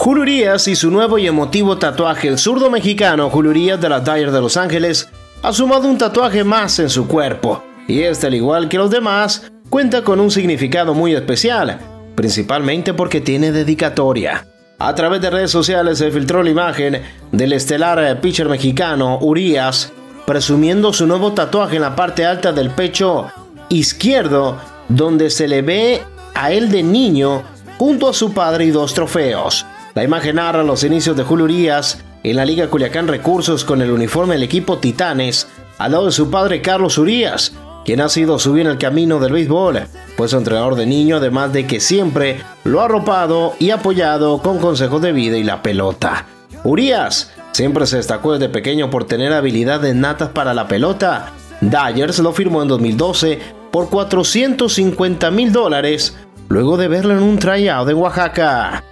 Julio Urías y su nuevo y emotivo tatuaje. El zurdo mexicano Julio Urías, de las Dodgers de Los Ángeles, ha sumado un tatuaje más en su cuerpo, y este, al igual que los demás, cuenta con un significado muy especial, principalmente porque tiene dedicatoria. A través de redes sociales se filtró la imagen del estelar pitcher mexicano Urías, presumiendo su nuevo tatuaje en la parte alta del pecho izquierdo, donde se le ve a él de niño junto a su padre y dos trofeos. La imagen narra los inicios de Julio Urías en la Liga Culiacán Recursos con el uniforme del equipo Titanes, al lado de su padre Carlos Urías, quien ha sido su guía en el camino del béisbol, pues entrenador de niño, además de que siempre lo ha arropado y apoyado con consejos de vida y la pelota. Urías siempre se destacó desde pequeño por tener habilidades natas para la pelota. Dodgers lo firmó en 2012 por $450,000, luego de verlo en un tryout de Oaxaca.